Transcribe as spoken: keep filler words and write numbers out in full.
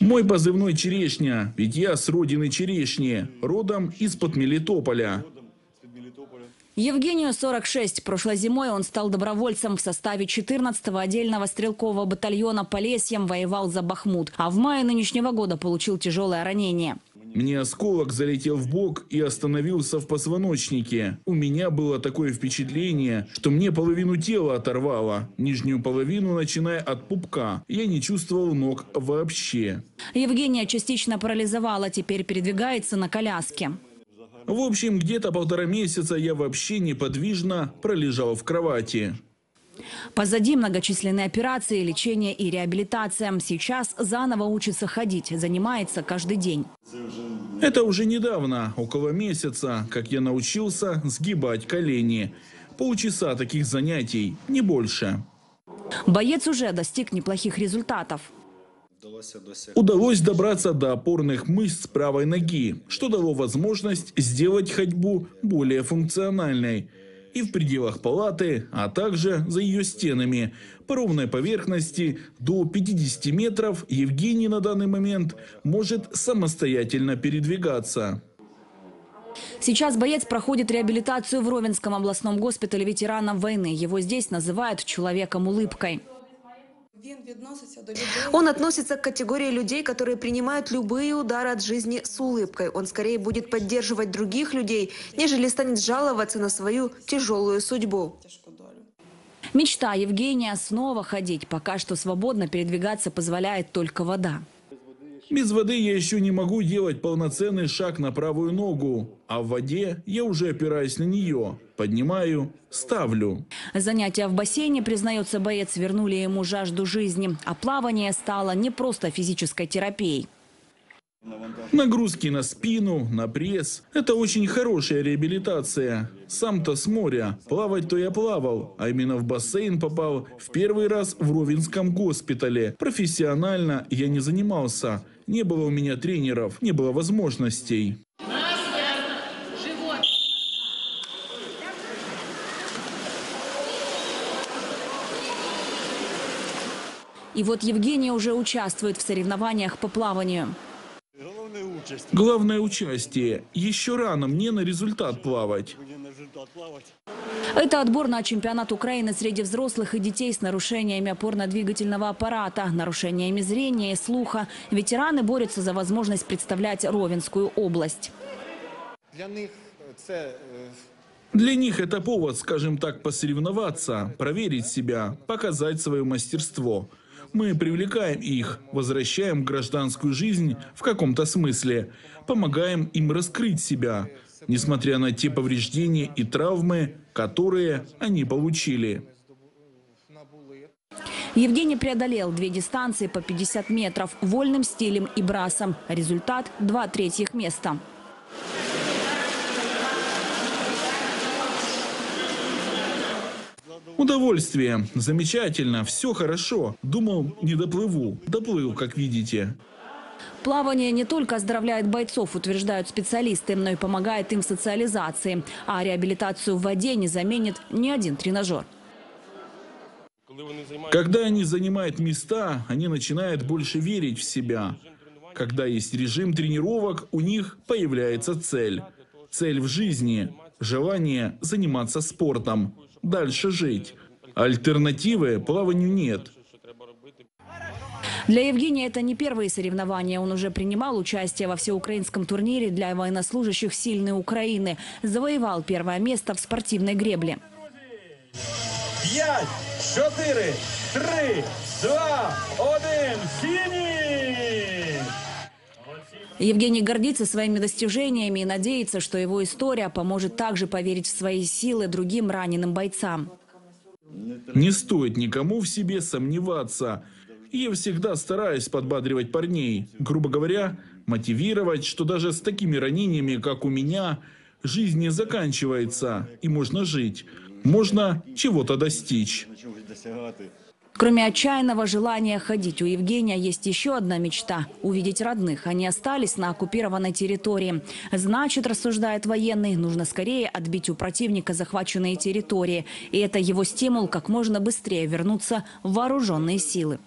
Мой позывной «Черешня», ведь я с родины черешни, родом из-под Мелитополя. Евгению сорок шесть. Прошлой зимой он стал добровольцем в составе четырнадцатого отдельного стрелкового батальона Полесьем, воевал за Бахмут. А в мае нынешнего года получил тяжелое ранение. Мне осколок залетел в бок и остановился в позвоночнике. У меня было такое впечатление, что мне половину тела оторвало, нижнюю половину начиная от пупка. Я не чувствовал ног вообще. Евгения частично парализовала, теперь передвигается на коляске. В общем, где-то полтора месяца я вообще неподвижно пролежал в кровати. Позади многочисленные операции, лечение и реабилитация. Сейчас заново учится ходить, занимается каждый день. Это уже недавно, около месяца, как я научился сгибать колени. Полчаса таких занятий, не больше. Боец уже достиг неплохих результатов. Удалось добраться до опорных мышц правой ноги, что дало возможность сделать ходьбу более функциональной. И в пределах палаты, а также за ее стенами. По ровной поверхности до пятидесяти метров Евгений на данный момент может самостоятельно передвигаться. Сейчас боец проходит реабилитацию в Ровенском областном госпитале ветеранов войны. Его здесь называют «человеком-улыбкой». Он относится к категории людей, которые принимают любые удары от жизни с улыбкой. Он скорее будет поддерживать других людей, нежели станет жаловаться на свою тяжелую судьбу. Мечта Евгения снова ходить. Пока что свободно передвигаться позволяет только вода. Без воды я еще не могу делать полноценный шаг на правую ногу, а в воде я уже опираюсь на нее, поднимаю, ставлю. Занятия в бассейне, признается боец, вернули ему жажду жизни, а плавание стало не просто физической терапией. Нагрузки на спину, на пресс – это очень хорошая реабилитация. Сам-то с моря. Плавать-то я плавал, а именно в бассейн попал в первый раз в Ровенском госпитале. Профессионально я не занимался. Не было у меня тренеров, не было возможностей. И вот Евгений уже участвует в соревнованиях по плаванию. Главное участие. Еще рано мне на результат плавать. Это отбор на чемпионат Украины среди взрослых и детей с нарушениями опорно-двигательного аппарата, нарушениями зрения и слуха. Ветераны борются за возможность представлять Ровенскую область. Для них это... Для них это повод, скажем так, посоревноваться, проверить себя, показать свое мастерство. Мы привлекаем их, возвращаем в гражданскую жизнь в каком-то смысле, помогаем им раскрыть себя, несмотря на те повреждения и травмы, которые они получили. Евгений преодолел две дистанции по пятьдесят метров вольным стилем и брасом. Результат – два третьих места. Удовольствие. Замечательно. Все хорошо. Думал, не доплыву. Доплыл, как видите. Плавание не только оздоровляет бойцов, утверждают специалисты, но и помогает им в социализации. А реабилитацию в воде не заменит ни один тренажер. Когда они занимают места, они начинают больше верить в себя. Когда есть режим тренировок, у них появляется цель. Цель в жизни. Желание заниматься спортом. Дальше жить. Альтернативы плаванию нет. Для Евгения это не первые соревнования. Он уже принимал участие во всеукраинском турнире для военнослужащих сильной Украины. Завоевал первое место в спортивной гребле. Пять, четыре, три, два, один, финиш! Евгений гордится своими достижениями и надеется, что его история поможет также поверить в свои силы другим раненым бойцам. Не стоит никому в себе сомневаться. Я всегда стараюсь подбадривать парней, грубо говоря, мотивировать, что даже с такими ранениями, как у меня, жизнь не заканчивается и можно жить, можно чего-то достичь. Кроме отчаянного желания ходить, у Евгения есть еще одна мечта – увидеть родных. Они остались на оккупированной территории. Значит, рассуждает военный, нужно скорее отбить у противника захваченные территории. И это его стимул как можно быстрее вернуться в вооруженные силы.